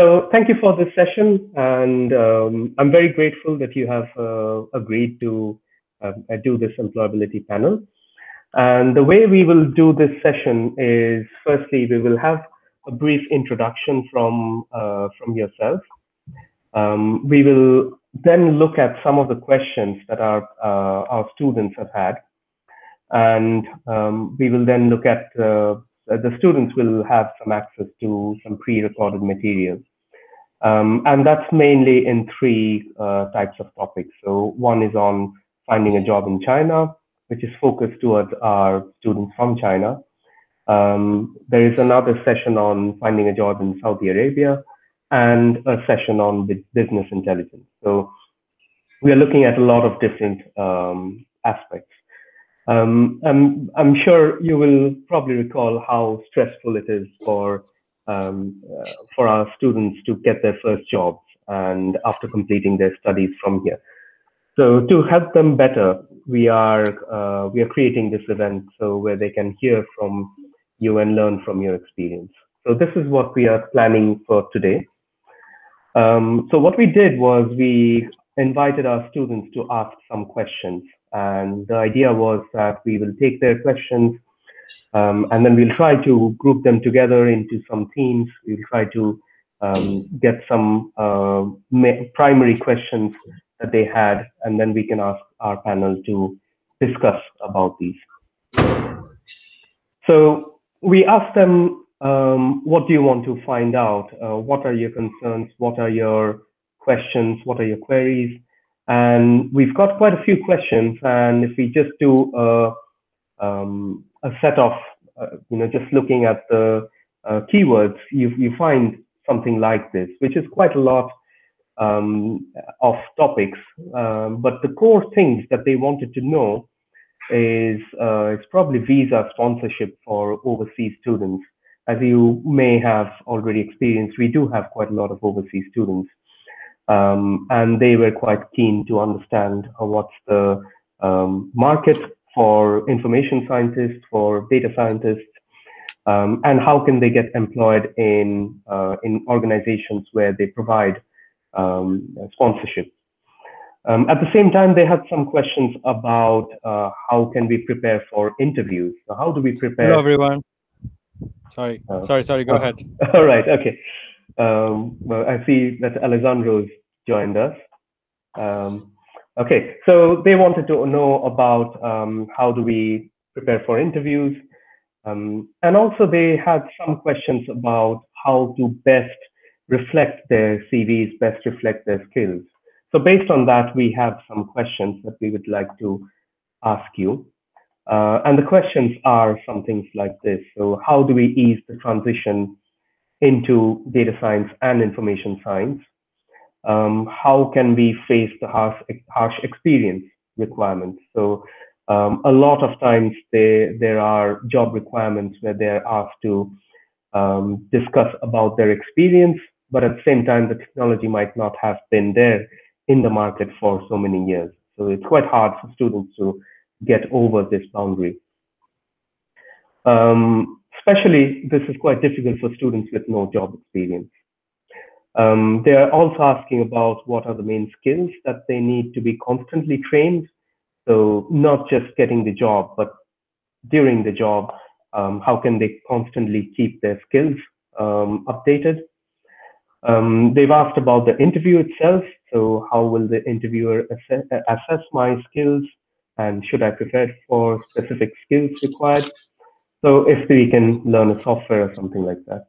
So thank you for this session, and I'm very grateful that you have agreed to do this employability panel. And the way we will do this session is, firstly, we will have a brief introduction from yourself. We will then look at some of the questions that our students have had, and we will then look at the students will have some access to some pre-recorded material, and that's mainly in three types of topics. So one is on finding a job in China, which is focused towards our students from China. There is another session on finding a job in Saudi Arabia, and a session on business intelligence. So we are looking at a lot of different aspects. I'm sure you will probably recall how stressful it is for our students to get their first jobs and after completing their studies from here. So to help them better, we are creating this event so where they can hear from you and learn from your experience. So this is what we are planning for today. So what we did was we invited our students to ask some questions. And the idea was that we will take their questions and then we'll try to group them together into some themes. We'll try to get some primary questions that they had, and then we can ask our panel to discuss about these. So we asked them, what do you want to find out? What are your concerns? What are your questions? What are your queries? And we've got quite a few questions, and if we just do a set of, just looking at the keywords, you find something like this, which is quite a lot of topics. But the core things that they wanted to know is it's probably visa sponsorship for overseas students. As you may have already experienced, we do have quite a lot of overseas students. And they were quite keen to understand what's the market for information scientists, for data scientists, and how can they get employed in organizations where they provide sponsorship. At the same time, they had some questions about how can we prepare for interviews. So how do we prepare? Hello, everyone. Sorry. Go ahead. All right. Okay. Well, I see that Alessandro's joined us. Okay, so they wanted to know about how do we prepare for interviews, and also they had some questions about how to best reflect their CVs, best reflect their skills. So based on that, we have some questions that we would like to ask you. And the questions are some things like this. So how do we ease the transition into data science and information science? How can we face the harsh experience requirements? So a lot of times there are job requirements where they're asked to discuss about their experience, but at the same time, the technology might not have been there in the market for so many years. So it's quite hard for students to get over this boundary. Especially, this is quite difficult for students with no job experience. They are also asking about what are the main skills that they need to be constantly trained. So not just getting the job, but during the job, how can they constantly keep their skills updated? They've asked about the interview itself. So how will the interviewer assess my skills, and should I prepare for specific skills required? So if we can learn a software or something like that.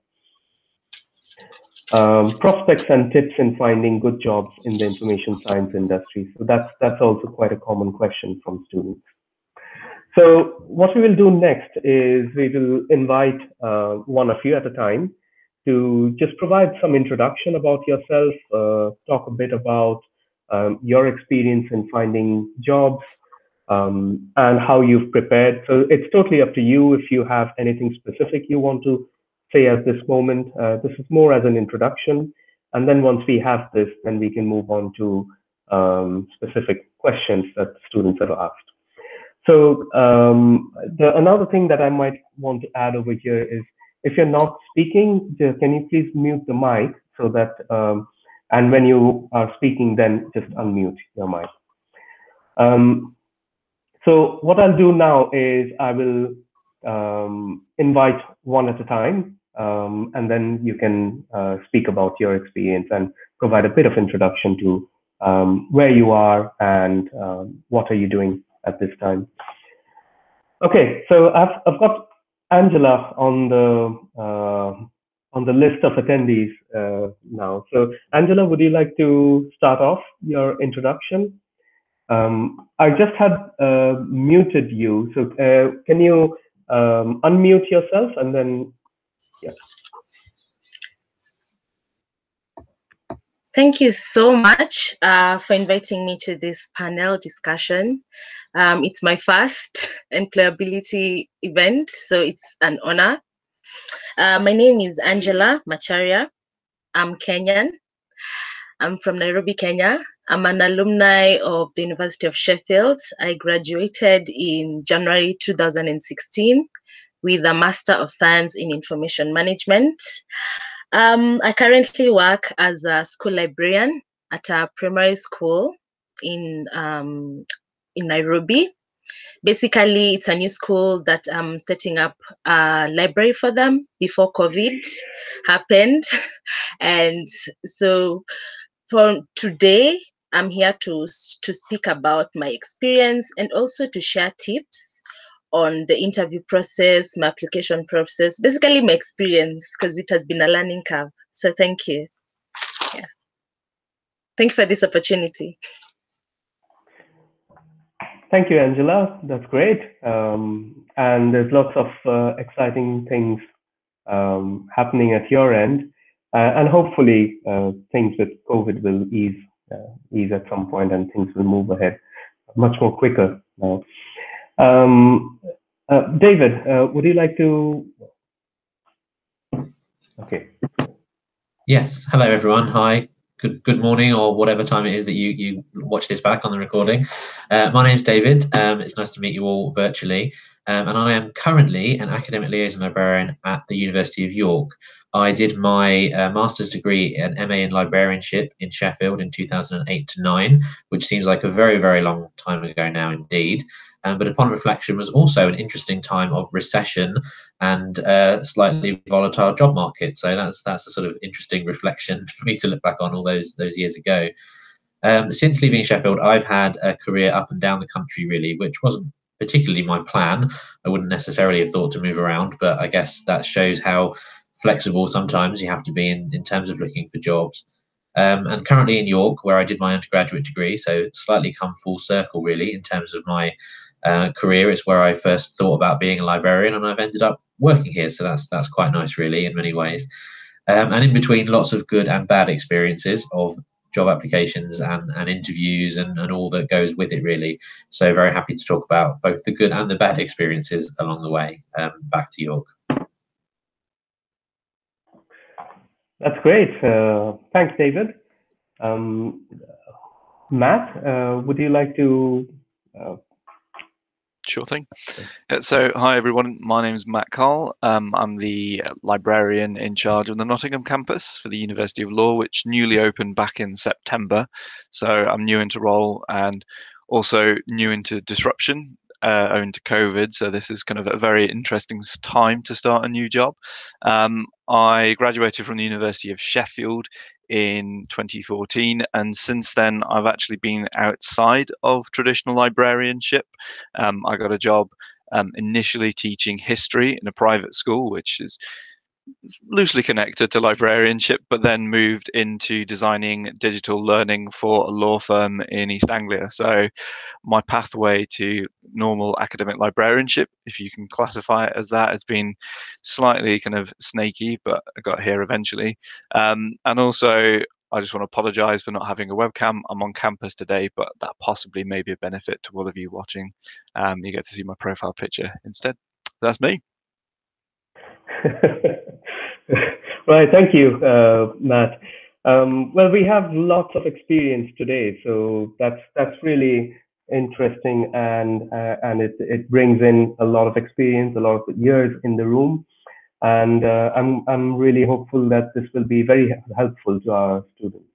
Prospects and tips in finding good jobs in the information science industry. So that's also quite a common question from students. So what we will do next is we will invite one of you at a time to just provide some introduction about yourself, talk a bit about your experience in finding jobs, and how you've prepared. So it's totally up to you if you have anything specific you want to say at this moment. This is more as an introduction. And then once we have this, then we can move on to specific questions that students have asked. So another thing that I might want to add over here is if you're not speaking, can you please mute the mic so that, and when you are speaking, then just unmute your mic. So what I'll do now is I will invite one at a time, and then you can speak about your experience and provide a bit of introduction to where you are and what are you doing at this time. Okay, so I've got Angela on the list of attendees now. So Angela, would you like to start off your introduction? I just had muted you, so can you unmute yourself and then, yeah. Thank you so much for inviting me to this panel discussion. It's my first employability event, so it's an honor. My name is Angela Macharia. I'm Kenyan. I'm from Nairobi, Kenya. I'm an alumni of the University of Sheffield. I graduated in January 2016 with a Master of Science in Information Management. I currently work as a school librarian at a primary school in Nairobi. Basically, it's a new school that I'm setting up a library for them before COVID happened. And so for today, I'm here to speak about my experience and also to share tips on the interview process, my application process, basically my experience, because it has been a learning curve. So thank you. Yeah. Thank you for this opportunity. Thank you, Angela. That's great. And there's lots of exciting things happening at your end. And hopefully things with COVID will ease at some point and things will move ahead much more quicker now. David, would you like to? Okay. Yes. Hello, everyone. Hi. Good morning, or whatever time it is that you watch this back on the recording. My name's David. It's nice to meet you all virtually. And I am currently an academic liaison librarian at the University of York. I did my master's degree and MA in librarianship in Sheffield in 2008 to 2009, which seems like a very, very long time ago now indeed. But upon reflection, was also an interesting time of recession and slightly volatile job market. So that's a sort of interesting reflection for me to look back on all those years ago. Since leaving Sheffield, I've had a career up and down the country really, which wasn't particularly my plan. I wouldn't necessarily have thought to move around, but I guess that shows how flexible sometimes you have to be in terms of looking for jobs. And currently in York, where I did my undergraduate degree, so slightly come full circle really in terms of my career. It's where I first thought about being a librarian, and I've ended up working here, so that's quite nice really in many ways. And in between, lots of good and bad experiences of job applications and interviews and all that goes with it really. So very happy to talk about both the good and the bad experiences along the way back to York. That's great. Thanks, David. Matt, would you like to Sure thing. So hi everyone, my name is Matt Carl. I'm the librarian in charge of the Nottingham campus for the University of Law, which newly opened back in September. So I'm new into role and also new into disruption owing to COVID. So this is kind of a very interesting time to start a new job. I graduated from the University of Sheffield in 2014, and since then I've actually been outside of traditional librarianship. I got a job initially teaching history in a private school, which is loosely connected to librarianship, but then moved into designing digital learning for a law firm in East Anglia. So my pathway to normal academic librarianship, if you can classify it as that, has been slightly kind of snaky, but I got here eventually. And also, I just want to apologise for not having a webcam. I'm on campus today, but that possibly may be a benefit to all of you watching. You get to see my profile picture instead. That's me. Right, thank you, Matt. Well, we have lots of experience today, so that's really interesting, and it brings in a lot of experience, a lot of years in the room. And I'm really hopeful that this will be very helpful to our students.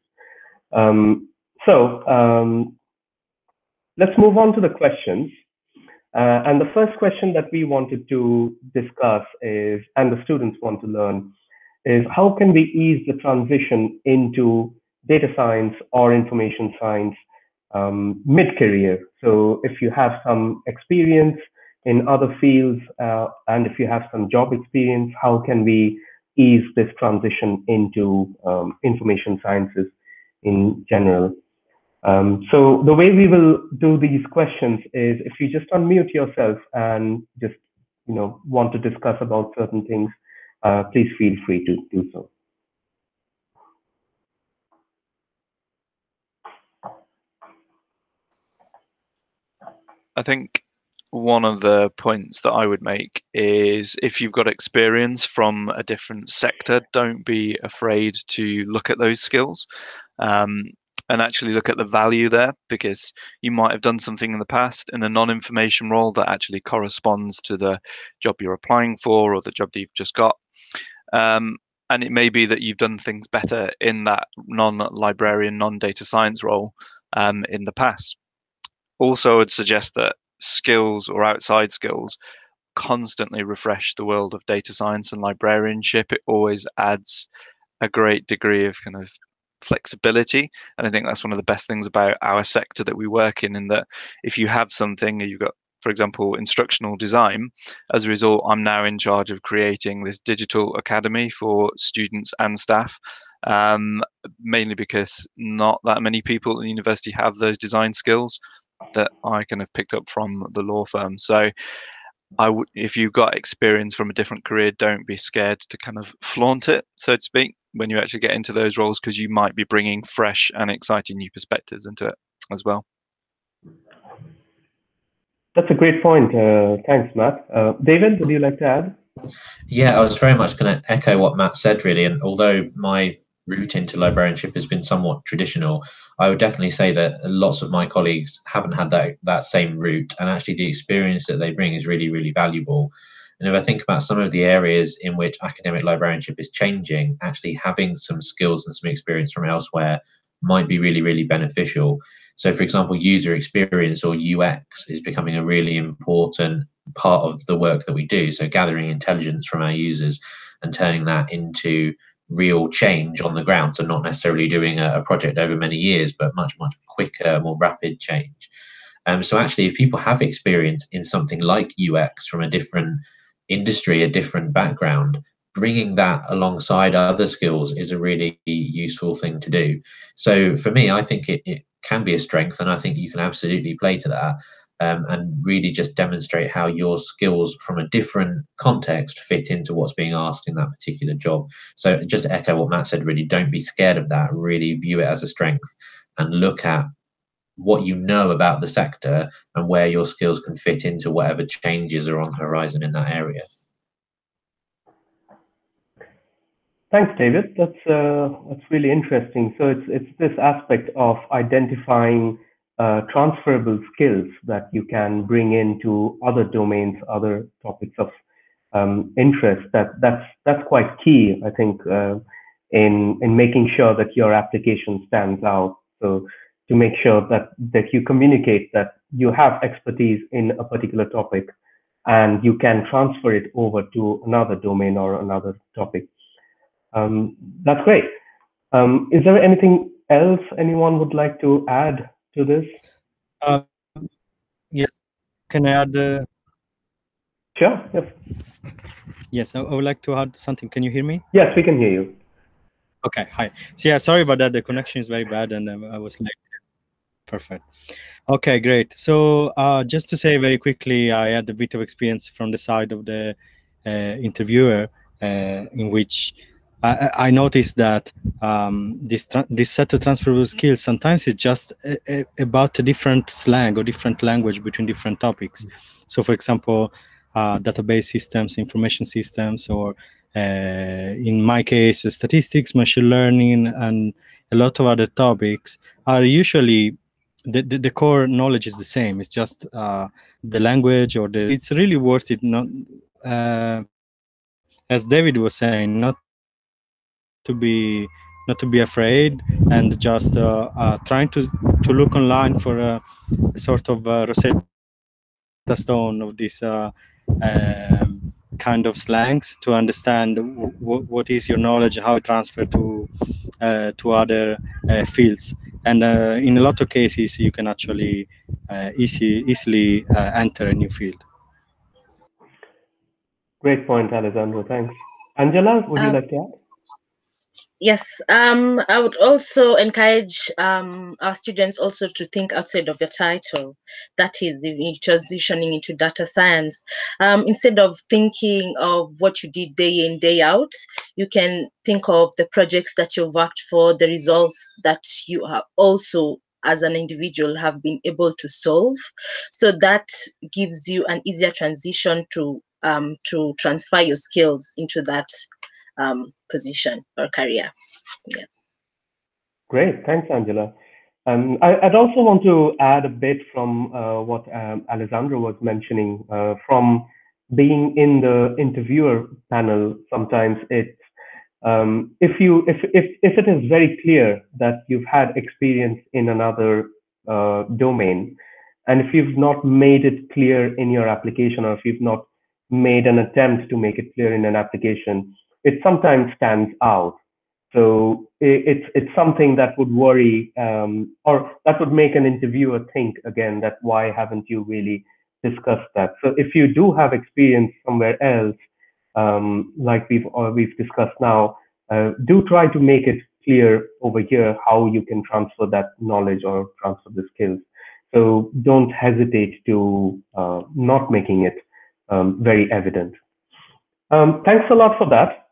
Let's move on to the questions. And the first question that we wanted to discuss is, and the students want to learn, is how can we ease the transition into data science or information science mid-career? So if you have some experience in other fields and if you have some job experience, how can we ease this transition into information sciences in general? So the way we will do these questions is if you just unmute yourself and just, you know, want to discuss about certain things, please feel free to do so. I think one of the points that I would make is if you've got experience from a different sector, don't be afraid to look at those skills and actually look at the value there, because you might have done something in the past in a non-information role that actually corresponds to the job you're applying for or the job that you've just got. And it may be that you've done things better in that non-librarian, non-data science role in the past. Also, I'd suggest that skills or outside skills constantly refresh the world of data science and librarianship. It always adds a great degree of kind of flexibility. And I think that's one of the best things about our sector that we work in that if you have something, you've got, for example, instructional design, as a result, I'm now in charge of creating this digital academy for students and staff, mainly because not that many people at the university have those design skills that I kind of picked up from the law firm. So if you've got experience from a different career, don't be scared to kind of flaunt it, so to speak, when you actually get into those roles, because you might be bringing fresh and exciting new perspectives into it as well. That's a great point. Thanks, Matt. David, would you like to add? Yeah, I was very much going to echo what Matt said, really. And although my route into librarianship has been somewhat traditional, I would definitely say that lots of my colleagues haven't had that same route, and actually the experience that they bring is really, really valuable. And if I think about some of the areas in which academic librarianship is changing, actually having some skills and some experience from elsewhere might be really, really beneficial. So, for example, user experience or UX is becoming a really important part of the work that we do. So gathering intelligence from our users and turning that into real change on the ground, so not necessarily doing a project over many years, but much, much quicker, more rapid change. So actually, if people have experience in something like UX from a different industry, a different background, bringing that alongside other skills is a really useful thing to do. So for me, I think it can be a strength, and I think you can absolutely play to that and really just demonstrate how your skills from a different context fit into what's being asked in that particular job. So just to echo what Matt said, really don't be scared of that, really view it as a strength and look at what you know about the sector and where your skills can fit into whatever changes are on the horizon in that area. Thanks, David. That's really interesting. So it's this aspect of identifying transferable skills that you can bring into other domains, other topics of interest. That's quite key, I think, in making sure that your application stands out. So to make sure that you communicate that you have expertise in a particular topic and you can transfer it over to another domain or another topic. That's great. Is there anything else anyone would like to add to this? Yes, can I add? Sure. Yes. Yes, I would like to add something. Can you hear me? Yes, we can hear you. Okay. Hi. So yeah, sorry about that. The connection is very bad, and I was late. Perfect. Okay, great. So just to say very quickly, I had a bit of experience from the side of the interviewer, in which I noticed that this set of transferable skills sometimes is just about a different slang or different language between different topics. So, for example, database systems, information systems, or in my case, statistics, machine learning, and a lot of other topics are usually the core knowledge is the same. It's just the language or it's really worth it. Not as David was saying, not to be afraid, and just trying to look online for a sort of Rosetta Stone of this kind of slangs to understand what is your knowledge, how it transfers to other fields. And in a lot of cases, you can actually easily enter a new field. Great point, Alessandro. Thanks. Angela, would you like to add? Yes, I would also encourage our students also to think outside of your title. That is, if you're transitioning into data science, instead of thinking of what you did day in, day out, you can think of the projects that you've worked for, the results that you have also as an individual have been able to solve. So that gives you an easier transition to transfer your skills into that position or career. Yeah. Great, thanks, Angela. I'd also want to add a bit from what Alessandro was mentioning. From being in the interviewer panel, sometimes it's if it is very clear that you've had experience in another domain, and if you've not made it clear in your application, or if you've not made an attempt to make it clear in an application, it sometimes stands out. So it's something that would worry or that would make an interviewer think again that why haven't you really discussed that? So if you do have experience somewhere else, like we've discussed now, do try to make it clear over here how you can transfer that knowledge or transfer the skills. So don't hesitate to not making it very evident. Thanks a lot for that.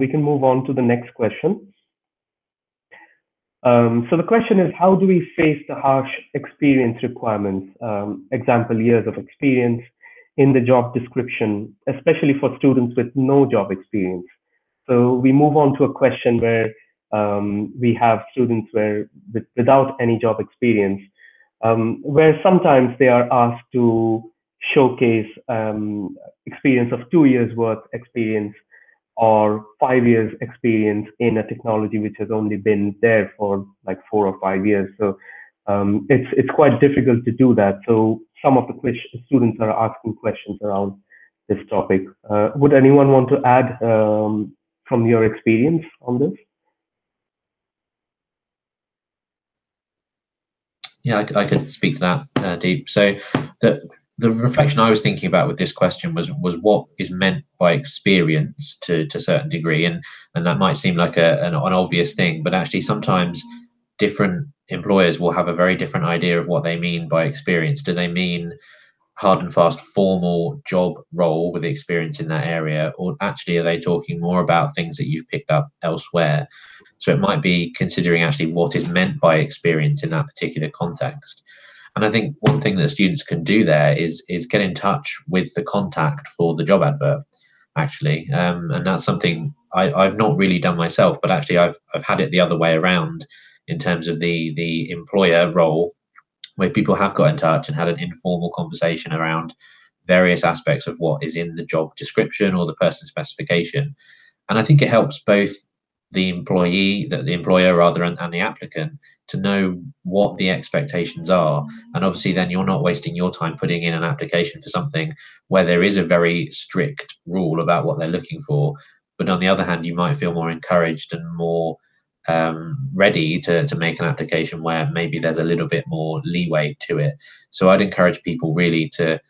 We can move on to the next question. So the question is, how do we face the harsh experience requirements, example, years of experience in the job description, especially for students with no job experience? So we move on to a question where we have students without any job experience, where sometimes they are asked to showcase experience of 2 years worth experience or 5 years experience in a technology which has only been there for like 4 or 5 years. So it's quite difficult to do that. So some of the students are asking questions around this topic. Would anyone want to add from your experience on this? Yeah, I could speak to that, Deep. So the reflection I was thinking about with this question was what is meant by experience to a certain degree, and that might seem like an obvious thing, but actually sometimes different employers will have a very different idea of what they mean by experience. Do they mean hard and fast formal job role with experience in that area, or actually are they talking more about things that you've picked up elsewhere? So it might be considering actually what is meant by experience in that particular context. And I think one thing that students can do there is get in touch with the contact for the job advert, actually. And that's something I've not really done myself, but actually I've had it the other way around in terms of the employer role, where people have got in touch and had an informal conversation around various aspects of what is in the job description or the person specification. And I think it helps both the employer and the applicant to know what the expectations are, and obviously then you're not wasting your time putting in an application for something where there is a very strict rule about what they're looking for. But on the other hand, you might feel more encouraged and more ready to make an application where maybe there's a little bit more leeway to it. So I'd encourage people really to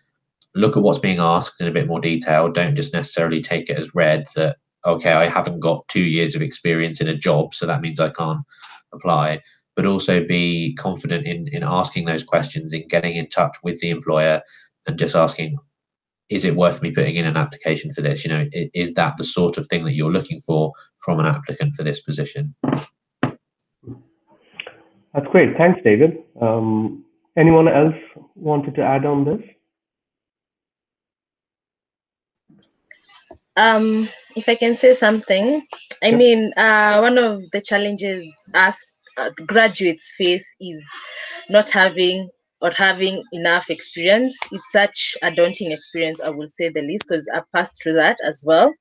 look at what's being asked in a bit more detail. Don't just necessarily take it as read that, okay, I haven't got 2 years of experience in a job, so that means I can't apply. But also be confident in asking those questions, in getting in touch with the employer and just asking, is it worth me putting in an application for this? You know, is that the sort of thing that you're looking for from an applicant for this position? That's great. Thanks, David. Anyone else wanted to add on this? If I can say something, I mean, one of the challenges us graduates face is not having or having enough experience. It's such a daunting experience, I will say the least, because I passed through that as well.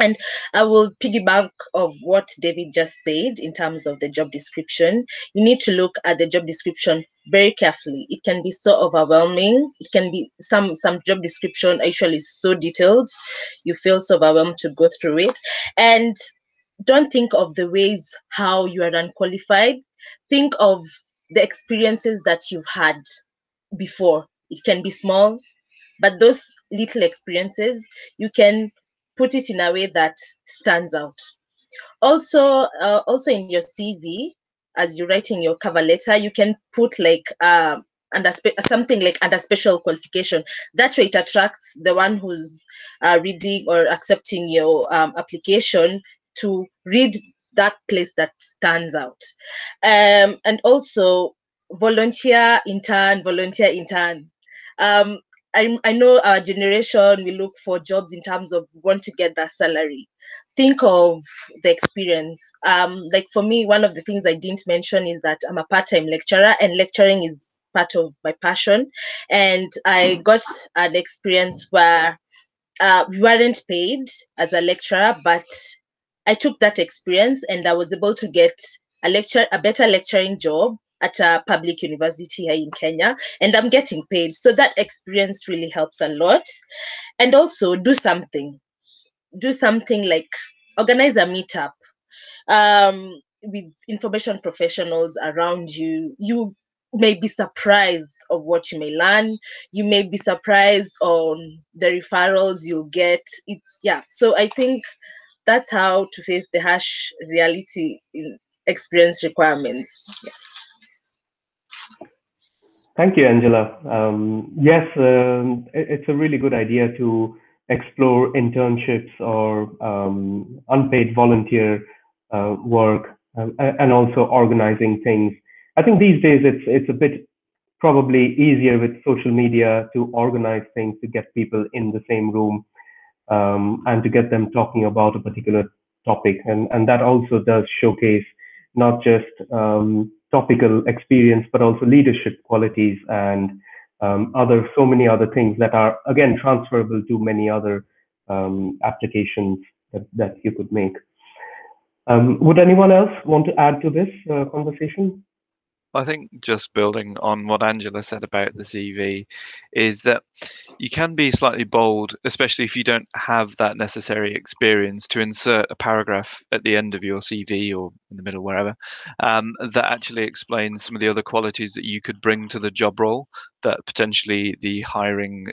And I will piggyback of what David just said in terms of the job description. You need to look at the job description very carefully. It can be so overwhelming. It can be some job description actually so detailed, you feel so overwhelmed to go through it. And don't think of the ways how you are unqualified. Think of the experiences that you've had before. It can be small, but those little experiences, you can put it in a way that stands out. Also, in your CV, as you're writing your cover letter, you can put like something like under special qualification. That way it attracts the one who's reading or accepting your application to read that place that stands out. And also volunteer, intern, volunteer, intern. I know our generation, we look for jobs in terms of want to get that salary. Think of the experience. Like for me, one of the things I didn't mention is that I'm a part-time lecturer, and lecturing is part of my passion. And I got an experience where we weren't paid as a lecturer, but I took that experience and I was able to get a better lecturing job at a public university here in Kenya, and I'm getting paid. So that experience really helps a lot. And also do something. Do something like organize a meetup with information professionals around you. You may be surprised of what you may learn. You may be surprised on the referrals you'll get. So I think that's how to face the harsh reality in experience requirements. Yeah. Thank you, Angela. Yes, it's a really good idea to explore internships or unpaid volunteer work, and also organizing things. I think these days it's a bit probably easier with social media to organize things, to get people in the same room and to get them talking about a particular topic. And that also does showcase not just topical experience, but also leadership qualities and so many other things that are, again, transferable to many other applications that you could make. Would anyone else want to add to this conversation? I think just building on what Angela said about the CV is that you can be slightly bold, especially if you don't have that necessary experience, to insert a paragraph at the end of your CV or in the middle, wherever, that actually explains some of the other qualities that you could bring to the job role that potentially the hiring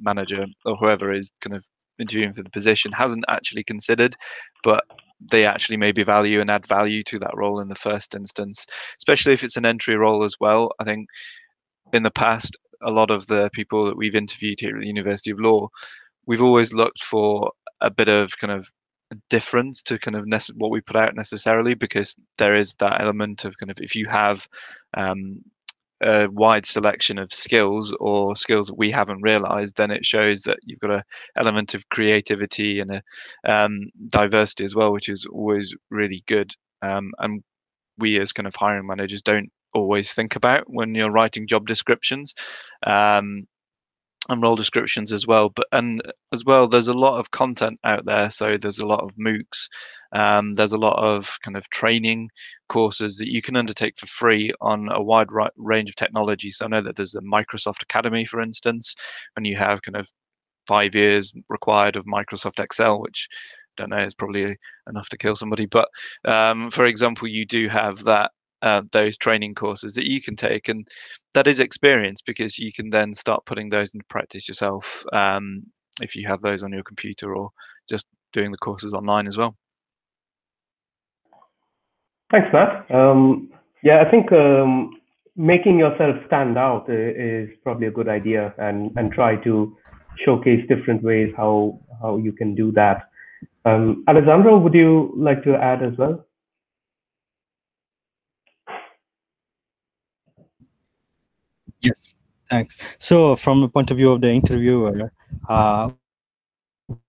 manager or whoever is kind of interviewing for the position hasn't actually considered, but they actually maybe value and add value to that role in the first instance, especially if it's an entry role as well. I think in the past, a lot of the people that we've interviewed here at the University of Law, we've always looked for a bit of kind of difference to kind of what we put out necessarily, because there is that element of kind of, if you have a wide selection of skills or skills that we haven't realized, then it shows that you've got an element of creativity and a diversity as well, which is always really good. And we as kind of hiring managers don't always think about when you're writing job descriptions and role descriptions as well. And as well, there's a lot of content out there. So there's a lot of MOOCs. There's a lot of kind of training courses that you can undertake for free on a wide range of technology. So I know that there's the Microsoft Academy, for instance, and you have kind of 5 years required of Microsoft Excel, which I don't know is probably enough to kill somebody. But for example, you do have that. Those training courses that you can take, and that is experience, because you can then start putting those into practice yourself if you have those on your computer or just doing the courses online as well. Thanks, Matt. Yeah, I think making yourself stand out is probably a good idea, and try to showcase different ways how you can do that. Alessandro, would you like to add as well? Yes, thanks. So from the point of view of the interviewer,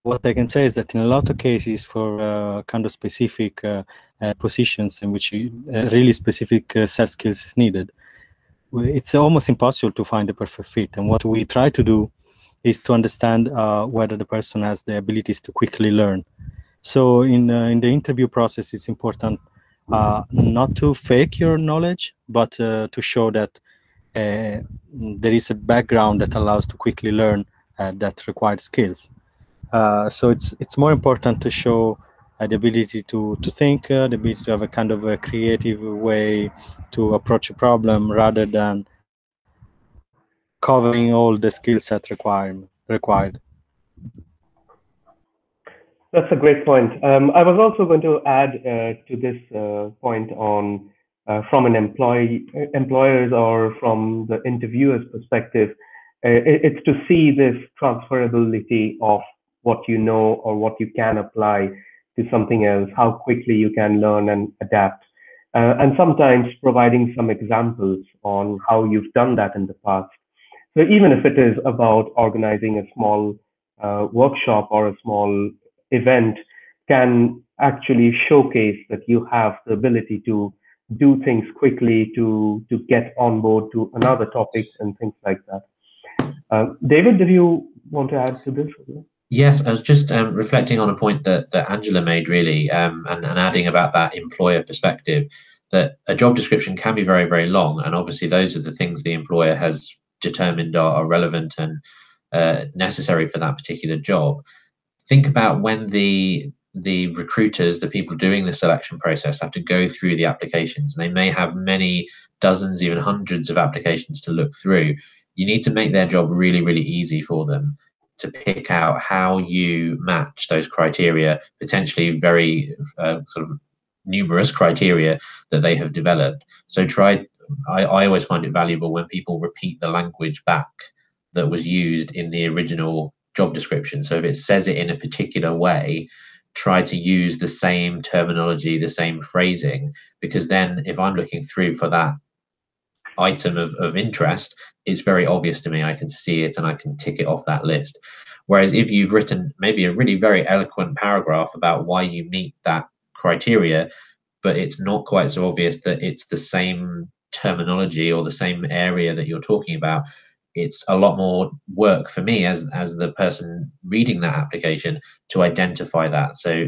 what I can say is that in a lot of cases for kind of specific positions in which really specific set skills is needed, it's almost impossible to find a perfect fit. And what we try to do is to understand whether the person has the abilities to quickly learn. So in the interview process, it's important not to fake your knowledge, but to show that there is a background that allows to quickly learn that required skills. So it's more important to show the ability to think, the ability to have a kind of a creative way to approach a problem, rather than covering all the skill set required. That's a great point. I was also going to add to this point on from an employer's or from the interviewer's perspective, it's to see this transferability of what you know or what you can apply to something else, how quickly you can learn and adapt. And sometimes providing some examples on how you've done that in the past. So even if it is about organizing a small workshop or a small event, can actually showcase that you have the ability to do things quickly, to get on board to another topic and things like that. David, did you want to add to this? Yes, I was just reflecting on a point that Angela made, really, and adding about that employer perspective, that a job description can be very, very long. And obviously, those are the things the employer has determined are relevant and necessary for that particular job. Think about when the recruiters, the people doing the selection process, have to go through the applications. They may have many dozens, even hundreds of applications to look through. You need to make their job really, really easy for them to pick out how you match those criteria, potentially very sort of numerous criteria that they have developed. So I always find it valuable when people repeat the language back that was used in the original job description. So if it says it in a particular way, try to use the same terminology, the same phrasing, because then if I'm looking through for that item of interest, it's very obvious to me. I can see it and I can tick it off that list. Whereas if you've written maybe a really very eloquent paragraph about why you meet that criteria, but it's not quite so obvious that it's the same terminology or the same area that you're talking about, it's a lot more work for me as the person reading that application to identify that. So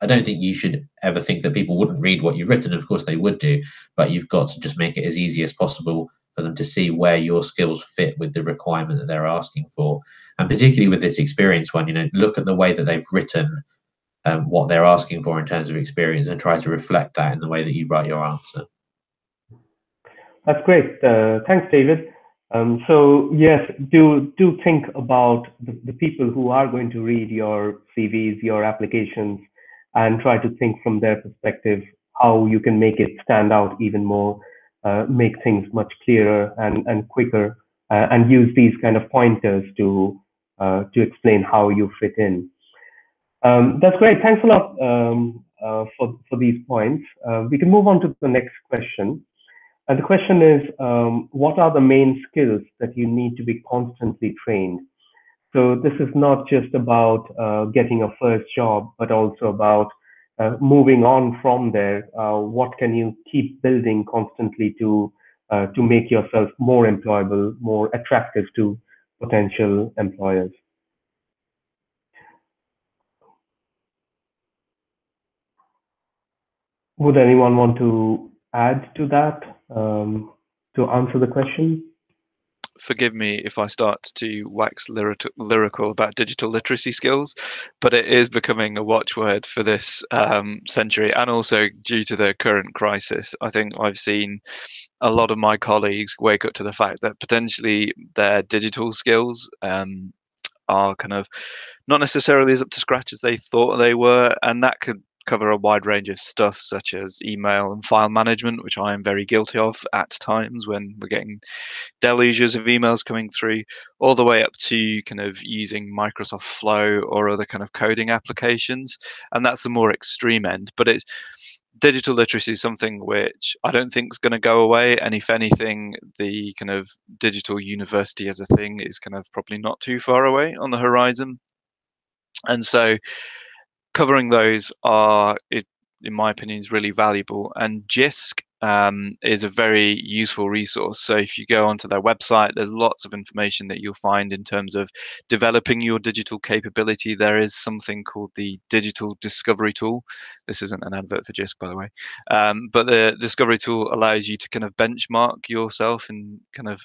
I don't think you should ever think that people wouldn't read what you've written. Of course they would do, but you've got to just make it as easy as possible for them to see where your skills fit with the requirement that they're asking for. And particularly with this experience one, look at the way that they've written what they're asking for in terms of experience and try to reflect that in the way that you write your answer. That's great. Thanks, David. So yes, do think about the people who are going to read your CVs, your applications, and try to think from their perspective how you can make it stand out even more, make things much clearer and quicker, and use these kind of pointers to explain how you fit in. That's great. Thanks a lot for these points. We can move on to the next question. And the question is, what are the main skills that you need to be constantly trained? So this is not just about getting a first job, but also about moving on from there. What can you keep building constantly to make yourself more employable, more attractive to potential employers? Would anyone want to add to that to answer the question? Forgive me if I start to wax lyrical about digital literacy skills, but it is becoming a watchword for this century, and also due to the current crisis. I think I've seen a lot of my colleagues wake up to the fact that potentially their digital skills are kind of not necessarily as up to scratch as they thought they were, and that could cover a wide range of stuff such as email and file management, which I am very guilty of at times when we're getting deluges of emails coming through, all the way up to kind of using Microsoft Flow or other kind of coding applications. And that's the more extreme end. But digital literacy is something which I don't think is going to go away. And if anything, the kind of digital university as a thing is kind of probably not too far away on the horizon. And so covering those in my opinion, is really valuable. And JISC is a very useful resource. So if you go onto their website, there's lots of information that you'll find in terms of developing your digital capability. There is something called the Digital Discovery Tool. This isn't an advert for JISC, by the way, but the Discovery Tool allows you to kind of benchmark yourself and kind of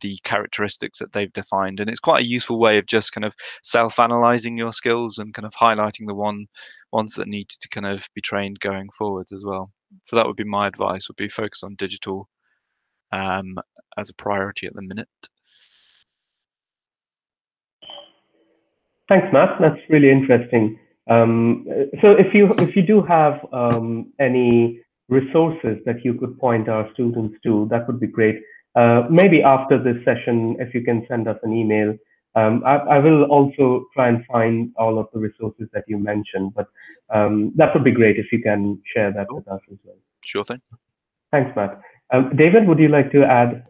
the characteristics that they've defined. And it's quite a useful way of just kind of self-analyzing your skills and kind of highlighting the ones that need to kind of be trained going forwards as well. So that would be my advice, would be focus on digital as a priority at the minute. Thanks, Matt. That's really interesting. So if you do have any resources that you could point our students to, that would be great. Maybe after this session, if you can send us an email. I will also try and find all of the resources that you mentioned, but that would be great if you can share that with us as well. Sure thing. Thanks, Matt. David, would you like to add?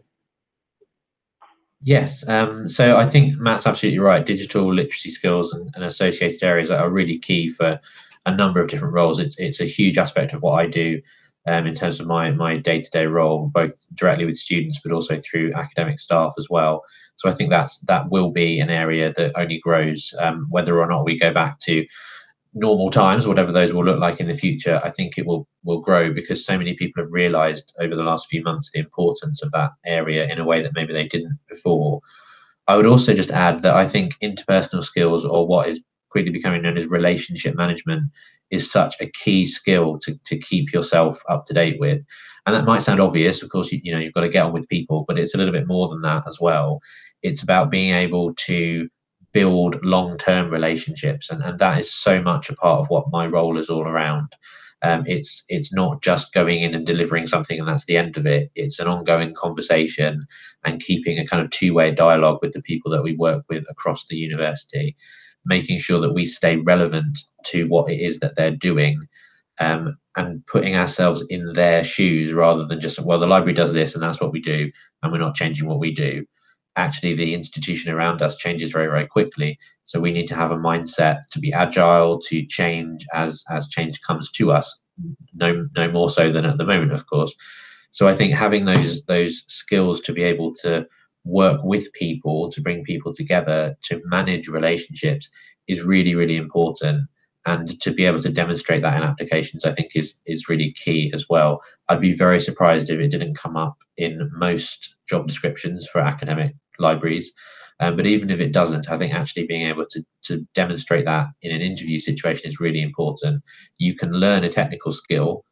Yes. So I think Matt's absolutely right. Digital literacy skills and associated areas are really key for a number of different roles. It's a huge aspect of what I do in terms of my day-to-day role, both directly with students, but also through academic staff as well. So I think that will be an area that only grows, whether or not we go back to normal times, whatever those will look like in the future. I think it will grow because so many people have realised over the last few months the importance of that area in a way that maybe they didn't before. I would also just add that I think interpersonal skills, or what is quickly becoming known as relationship management, is such a key skill to keep yourself up to date with. And that might sound obvious. Of course, you know, you've got to get on with people, but it's a little bit more than that as well. It's about being able to build long-term relationships, and that is so much a part of what my role is all around. It's not just going in and delivering something and that's the end of it. It's an ongoing conversation and keeping a kind of two-way dialogue with the people that we work with across the university, making sure that we stay relevant to what it is that they're doing, and putting ourselves in their shoes rather than just, well, the library does this and that's what we do and we're not changing what we do. Actually, the institution around us changes very, very quickly. So we need to have a mindset to be agile, to change as change comes to us, no more so than at the moment, of course. So I think having those skills to be able to work with people, to bring people together, to manage relationships is really, really important. And to be able to demonstrate that in applications, I think is really key as well. I'd be very surprised if it didn't come up in most job descriptions for academic libraries. But even if it doesn't, I think actually being able to demonstrate that in an interview situation is really important. You can learn a technical skill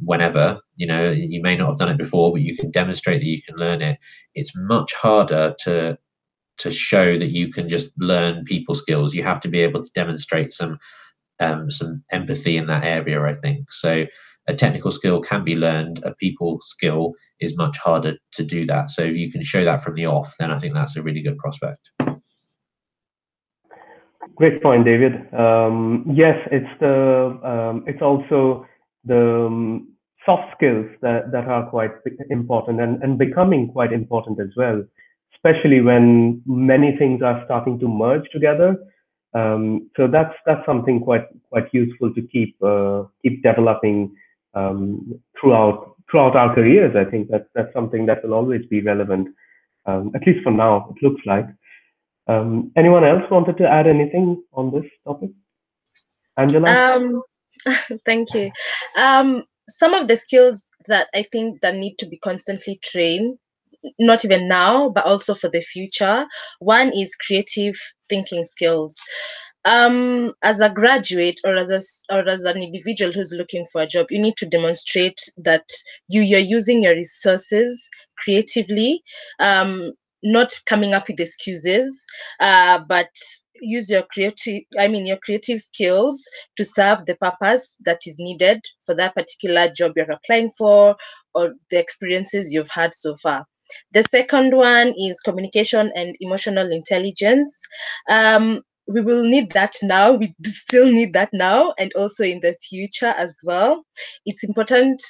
whenever, you know, you may not have done it before, but you can demonstrate that you can learn it. It's much harder to show that you can just learn people skills. You have to be able to demonstrate some empathy in that area, I think. So a technical skill can be learned. A people skill is much harder to do that. So if you can show that from the off, then I think that's a really good prospect. Great point, David. Yes, it's also the soft skills that are quite important and becoming quite important as well, especially when many things are starting to merge together. So that's something quite useful to keep developing throughout our careers. I think that's something that will always be relevant, at least for now, it looks like. Anyone else wanted to add anything on this topic? Angela? Thank you. Some of the skills that I think that need to be constantly trained, not even now, but also for the future. One is creative thinking skills. As a graduate or as an individual who's looking for a job, you need to demonstrate that you're using your resources creatively, not coming up with excuses, but use your creative skills to serve the purpose that is needed for that particular job you're applying for or the experiences you've had so far. The second one is communication and emotional intelligence. We will need that now. We still need that now and also in the future as well. It's important.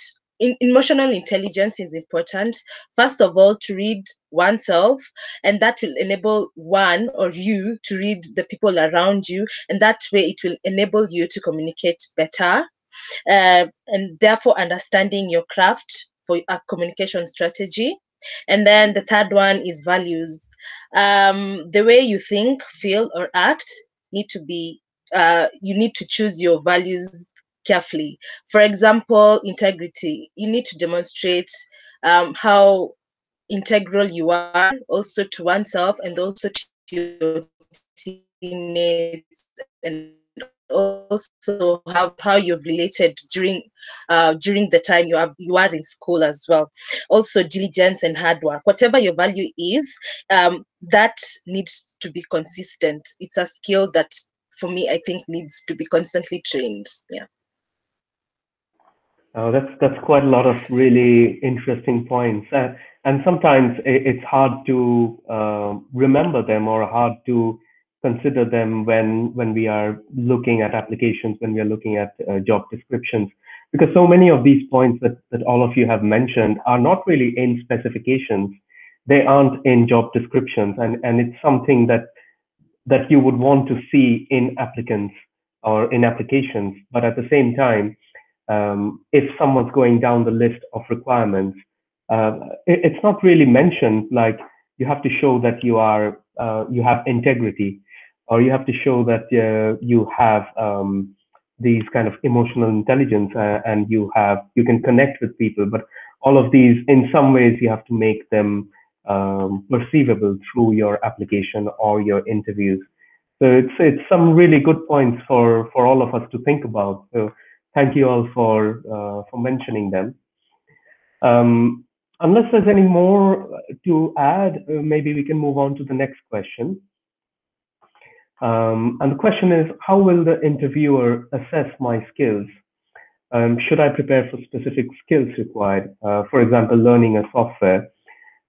Emotional intelligence is important, first of all, to read oneself, and that will enable one or you to read the people around you, and that way it will enable you to communicate better. and therefore understanding your craft for a communication strategy. And then the third one is values. The way you think, feel, or act need to be, you need to choose your values carefully. For example, integrity. You need to demonstrate how integral you are, also to oneself and also to your teammates, and also how you've related during the time you are in school as well. Also diligence and hard work. Whatever your value is, that needs to be consistent. It's a skill that, for me, I think needs to be constantly trained. Yeah. Oh, that's quite a lot of really interesting points, and sometimes it's hard to remember them or hard to consider them when we are looking at applications, when we are looking at job descriptions, because so many of these points that all of you have mentioned are not really in specifications. They aren't in job descriptions, and it's something that you would want to see in applicants or in applications. But at the same time, if someone's going down the list of requirements, it's not really mentioned, like you have to show that you are you have integrity, or you have to show that you have these kind of emotional intelligence, and you can connect with people. But all of these, in some ways, you have to make them perceivable through your application or your interviews. So it's some really good points for all of us to think about. So thank you all for mentioning them. Unless there's any more to add, maybe we can move on to the next question. And the question is, how will the interviewer assess my skills? Should I prepare for specific skills required? For example, learning a software.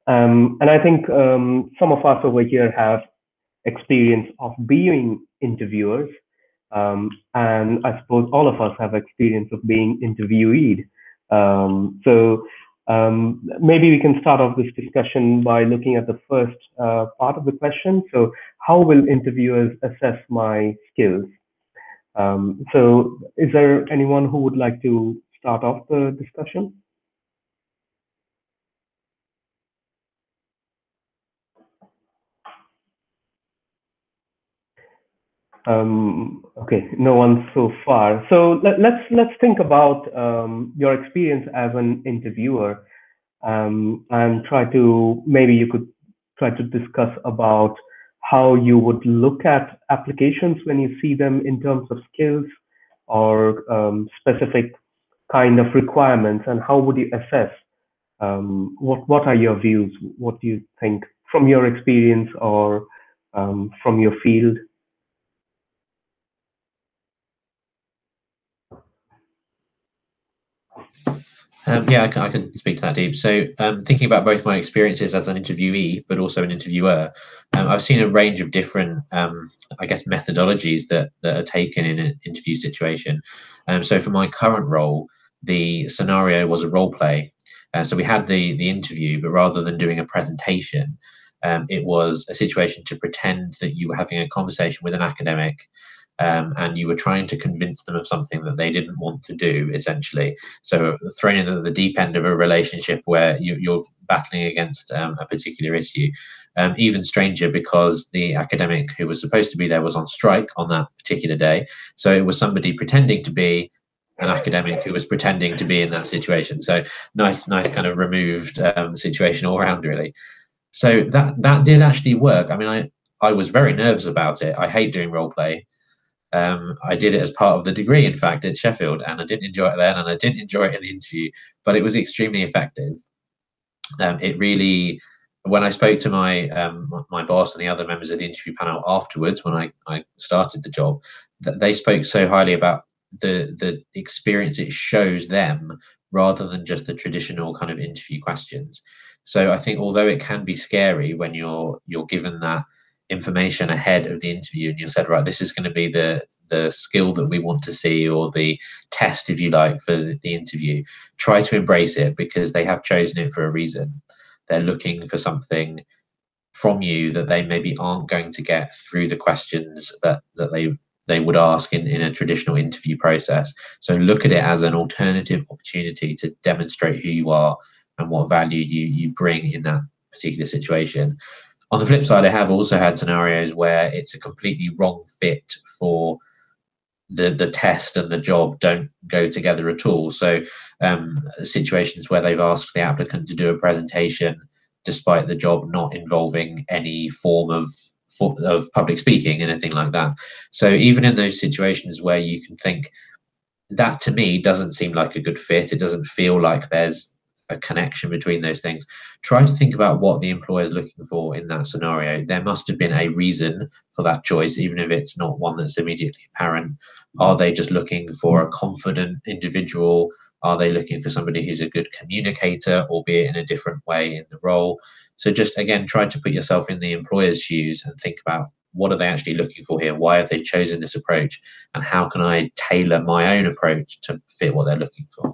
And I think some of us over here have experience of being interviewers. And I suppose all of us have experience of being interviewed. Maybe we can start off this discussion by looking at the first part of the question. So how will interviewers assess my skills? So is there anyone who would like to start off the discussion? Okay, no one so far. So let's think about your experience as an interviewer, and maybe you could try to discuss about how you would look at applications when you see them in terms of skills or specific kind of requirements, and how would you assess? What are your views? What do you think from your experience or from your field? Yeah, I can speak to that, Deep. So thinking about both my experiences as an interviewee, but also an interviewer, I've seen a range of different, I guess, methodologies that are taken in an interview situation. So for my current role, the scenario was a role play. So we had the interview, but rather than doing a presentation, it was a situation to pretend that you were having a conversation with an academic, and you were trying to convince them of something that they didn't want to do, essentially. So thrown into the deep end of a relationship where you're battling against a particular issue. Even stranger, because the academic who was supposed to be there was on strike on that particular day. So it was somebody pretending to be an academic who was pretending to be in that situation. So nice kind of removed situation all around, really. So that did actually work. I mean, I was very nervous about it. I hate doing role play. I did it as part of the degree, in fact, at Sheffield, and I didn't enjoy it then, and I didn't enjoy it in the interview, but it was extremely effective. It really, when I spoke to my boss and the other members of the interview panel afterwards, when I started the job, they spoke so highly about the experience it shows them, rather than just the traditional kind of interview questions. So I think, although it can be scary when you're given that information ahead of the interview and you said, right, this is going to be the skill that we want to see, or the test, if you like, for the interview, try to embrace it, because they have chosen it for a reason. They're looking for something from you that they maybe aren't going to get through the questions that they they would ask in a traditional interview process. So look at it as an alternative opportunity to demonstrate who you are and what value you bring in that particular situation. On the flip side, I have also had scenarios where it's a completely wrong fit for the test, and the job don't go together at all. So situations where they've asked the applicant to do a presentation despite the job not involving any form of public speaking, anything like that. So even in those situations where you can think, that to me doesn't seem like a good fit, it doesn't feel like there's a connection between those things, try to think about what the employer is looking for in that scenario. There must have been a reason for that choice, even if it's not one that's immediately apparent. Are they just looking for a confident individual? Are they looking for somebody who's a good communicator, albeit in a different way in the role? So just, again, try to put yourself in the employer's shoes and think about, what are they actually looking for here? Why have they chosen this approach? And how can I tailor my own approach to fit what they're looking for?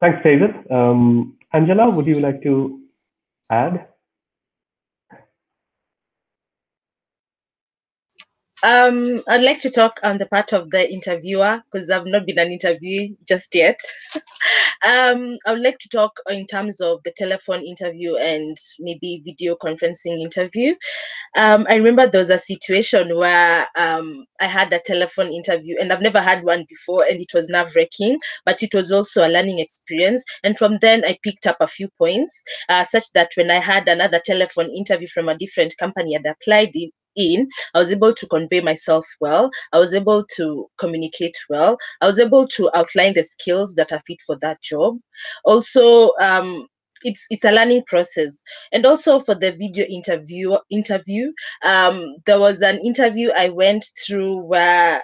Thanks, David. Angela, would you like to add? I'd like to talk on the part of the interviewer, because I've not been an interviewee just yet. I would like to talk in terms of the telephone interview and maybe video conferencing interview. I remember there was a situation where I had a telephone interview, and I've never had one before, and it was nerve-wracking, but it was also a learning experience. And from then I picked up a few points, such that when I had another telephone interview from a different company I'd applied in, I was able to convey myself well, I was able to communicate well, I was able to outline the skills that are fit for that job. Also, it's a learning process. And also for the video interview, there was an interview I went through where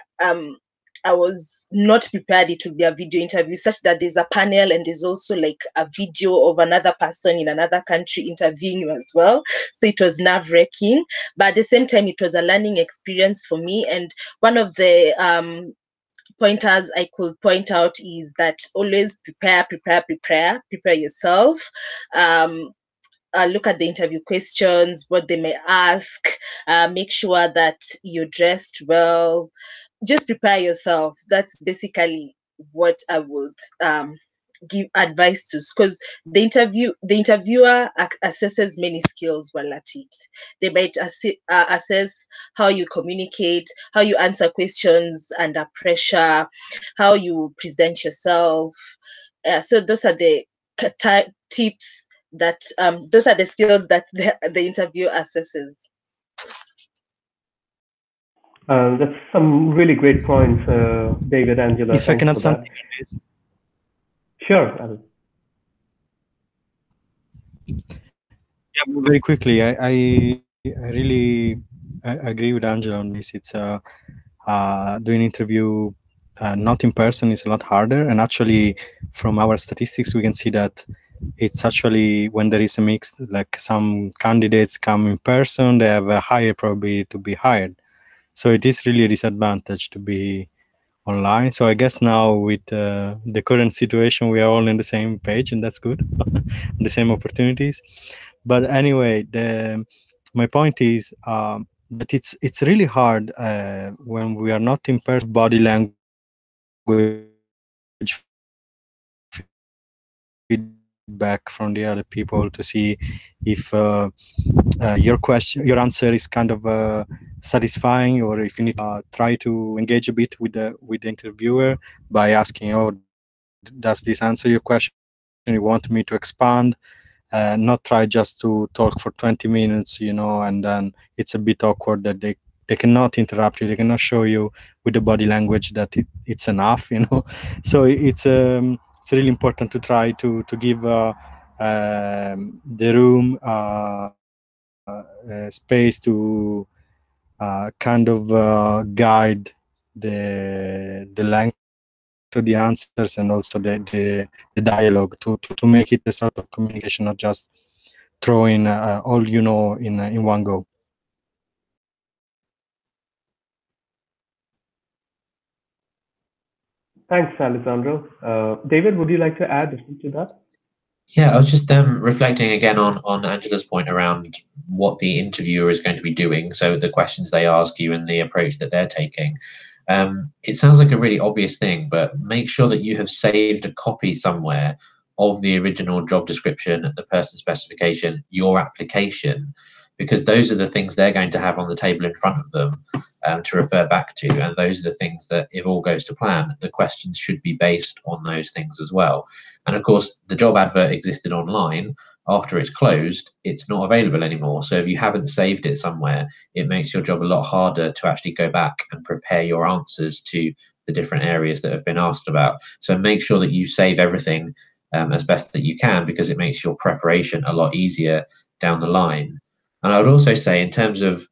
I was not prepared it would be a video interview, such that there's a panel and there's also like a video of another person in another country interviewing you as well. So it was nerve-wracking, but at the same time, it was a learning experience for me. And one of the pointers I could point out is that always prepare yourself. Look at the interview questions, what they may ask, make sure that you're dressed well, just prepare yourself. That's basically what I would give advice to, because the interviewer assesses many skills while at it. They might assess how you communicate, how you answer questions under pressure, how you present yourself. So those are the tips that those are the skills that the interview assesses. That's some really great points, David, Angela. If I can add something, please. Sure. Yeah, very quickly. I really agree with Angela on this. It's doing interview not in person is a lot harder, and actually, from our statistics, we can see that it's actually when there is a mix, like some candidates come in person, they have a higher probability to be hired. So it is really a disadvantage to be online. So I guess now with the current situation, we are all on the same page, and that's good, the same opportunities. But anyway, my point is that it's really hard when we are not in person, body language feedback from the other people to see if your answer is kind of satisfying, or if you need to try to engage a bit with the interviewer by asking, oh, does this answer your question? You want me to expand? Not try just to talk for 20 minutes, you know, and then it's a bit awkward that they cannot interrupt you, they cannot show you with the body language that it's enough, you know. So it's really important to try to give the room space to kind of guide the length to the answers, and also the dialogue to make it a sort of communication, not just throwing all you know in one go. Thanks, Alessandro. David, would you like to add to that? Yeah, I was just reflecting again on Angela's point around what the interviewer is going to be doing. So the questions they ask you and the approach that they're taking. It sounds like a really obvious thing, but make sure that you have saved a copy somewhere of the original job description, the person specification, your application, because those are the things they're going to have on the table in front of them to refer back to. And those are the things that, if all goes to plan, the questions should be based on those things as well. And of course, the job advert existed online. After it's closed, it's not available anymore. So if you haven't saved it somewhere, it makes your job a lot harder to actually go back and prepare your answers to the different areas that have been asked about. So make sure that you save everything as best that you can, because it makes your preparation a lot easier down the line. And I would also say, in terms of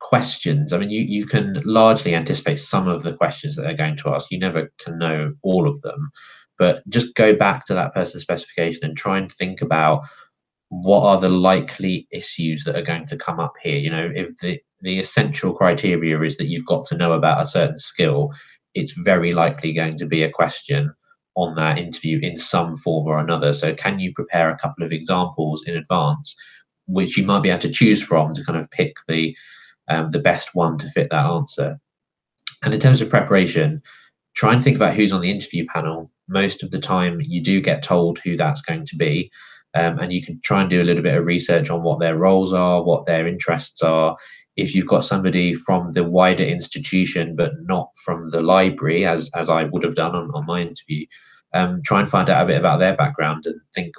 questions, I mean, you can largely anticipate some of the questions that they're going to ask. You never can know all of them, but just go back to that person's specification and try and think about what are the likely issues that are going to come up here. You know, if the essential criteria is that you've got to know about a certain skill, it's very likely going to be a question on that interview in some form or another. So can you prepare a couple of examples in advance, which you might be able to choose from to kind of pick the best one to fit that answer. And in terms of preparation, try and think about who's on the interview panel. Most of the time you do get told who that's going to be, and you can try and do a little bit of research on what their roles are, what their interests are. If you've got somebody from the wider institution but not from the library, as I would have done on my interview, try and find out a bit about their background and think,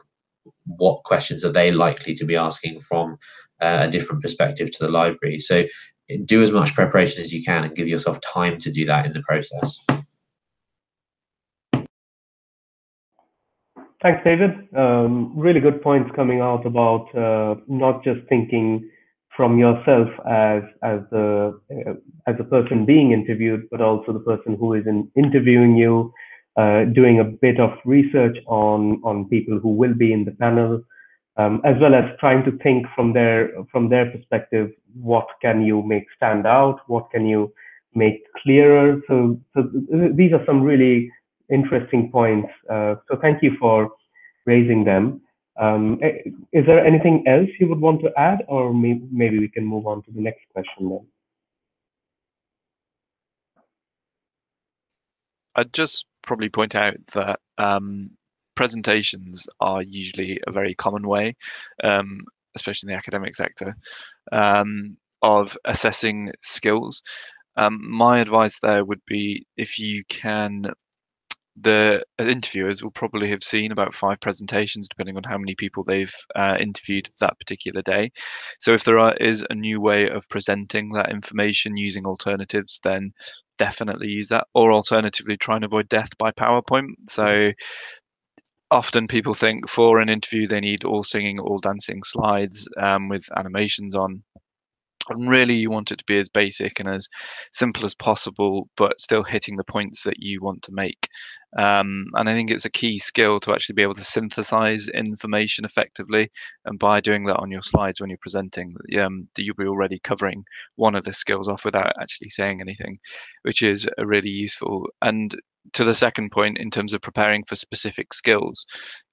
what questions are they likely to be asking from a different perspective to the library? So do as much preparation as you can and give yourself time to do that in the process. Thanks, David. Really good points coming out about not just thinking from yourself as the person being interviewed, but also the person who is interviewing you. Doing a bit of research on people who will be in the panel, as well as trying to think from their perspective, what can you make stand out, what can you make clearer. So these are some really interesting points. So thank you for raising them. Is there anything else you would want to add, or maybe we can move on to the next question then? I'd just probably point out that presentations are usually a very common way, especially in the academic sector, of assessing skills. My advice there would be, if you can, the interviewers will probably have seen about 5 presentations, depending on how many people they've interviewed that particular day. So if there is a new way of presenting that information using alternatives, then definitely use that, or alternatively try and avoid death by PowerPoint. So often people think for an interview they need all singing, all dancing slides with animations on, and really you want it to be as basic and as simple as possible, but still hitting the points that you want to make. And I think it's a key skill to actually be able to synthesize information effectively, and by doing that on your slides when you're presenting, that you'll be already covering one of the skills off without actually saying anything, which is really useful. And to the second point, in terms of preparing for specific skills,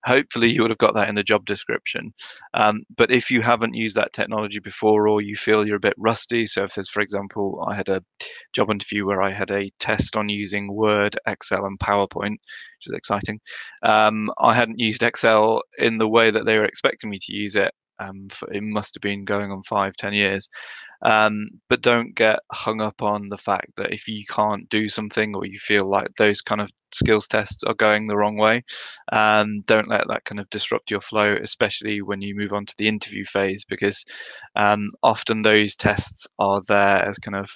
hopefully you would have got that in the job description, but if you haven't used that technology before, or you feel you're a bit rusty, so if there's, for example, I had a job interview where I had a test on using Word, Excel and PowerPoint, which is exciting. I hadn't used Excel in the way that they were expecting me to use it. It must have been going on 5-10 years. But don't get hung up on the fact that if you can't do something, or you feel like those kind of skills tests are going the wrong way, don't let that kind of disrupt your flow, especially when you move on to the interview phase, because often those tests are there as kind of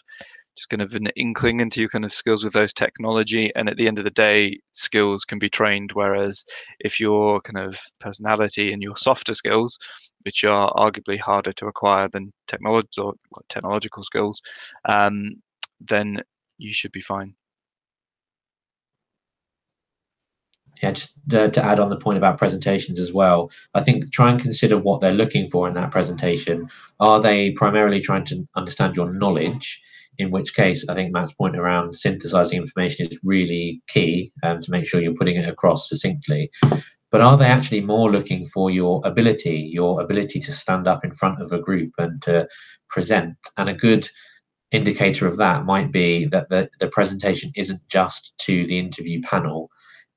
just kind of an inkling into your kind of skills with those technology. And at the end of the day, skills can be trained. Whereas if your kind of personality and your softer skills, which are arguably harder to acquire than technological skills, then you should be fine. Yeah, just to add on the point about presentations as well, I think try and consider what they're looking for in that presentation. Are they primarily trying to understand your knowledge? In which case, I think Matt's point around synthesizing information is really key to make sure you're putting it across succinctly. but are they actually more looking for your ability to stand up in front of a group and to present? And a good indicator of that might be that the presentation isn't just to the interview panel.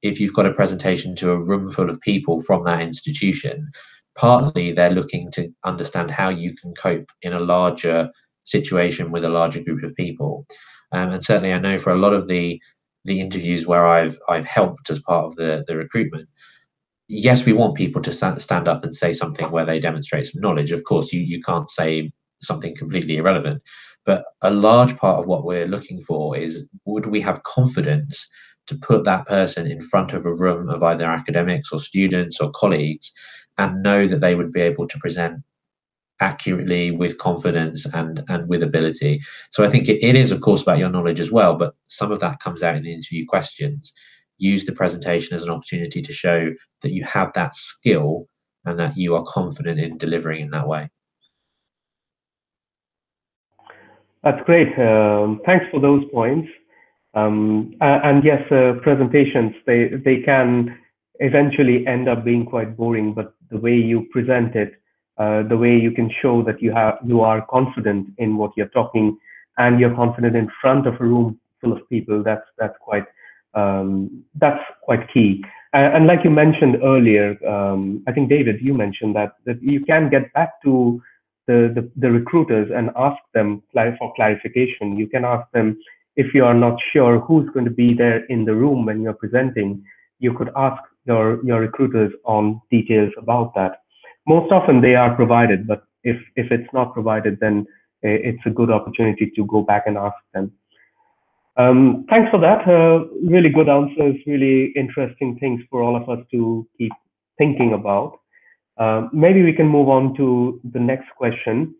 If you've got a presentation to a room full of people from that institution, partly they're looking to understand how you can cope in a larger situation with a larger group of people. And certainly I know for a lot of the interviews where I've helped as part of the recruitment, yes, we want people to stand up and say something where they demonstrate some knowledge. Of course, you can't say something completely irrelevant, but a large part of what we're looking for is, would we have confidence to put that person in front of a room of either academics or students or colleagues and know that they would be able to present accurately with confidence and with ability. So I think it is, of course, about your knowledge as well, but some of that comes out in the interview questions. Use the presentation as an opportunity to show that you have that skill and that you are confident in delivering in that way. That's great. Thanks for those points. And yes, presentations, they can eventually end up being quite boring, but the way you present it, the way you can show that you are confident in what you're talking and you're confident in front of a room full of people, that's quite key. And like you mentioned earlier, I think, David, you mentioned that you can get back to the recruiters and ask them for clarification. You can ask them, if you are not sure who's going to be there in the room when you're presenting, you could ask your recruiters on details about that. Most often they are provided, but if it's not provided, then it's a good opportunity to go back and ask them. Thanks for that. Really good answers, really interesting things for all of us to keep thinking about. Maybe we can move on to the next question,